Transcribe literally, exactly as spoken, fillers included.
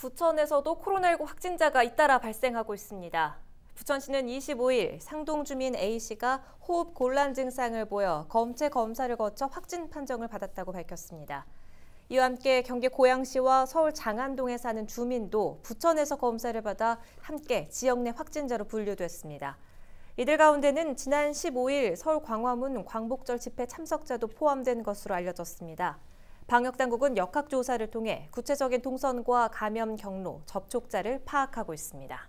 부천에서도 코로나 일구 확진자가 잇따라 발생하고 있습니다. 부천시는 이십오일 상동 주민 A씨가 호흡 곤란 증상을 보여 검체 검사를 거쳐 확진 판정을 받았다고 밝혔습니다. 이와 함께 경기 고양시와 서울 장안동에 사는 주민도 부천에서 검사를 받아 함께 지역 내 확진자로 분류됐습니다. 이들 가운데는 지난 십오일 서울 광화문 광복절 집회 참석자도 포함된 것으로 알려졌습니다. 방역당국은 역학조사를 통해 구체적인 동선과 감염 경로, 접촉자를 파악하고 있습니다.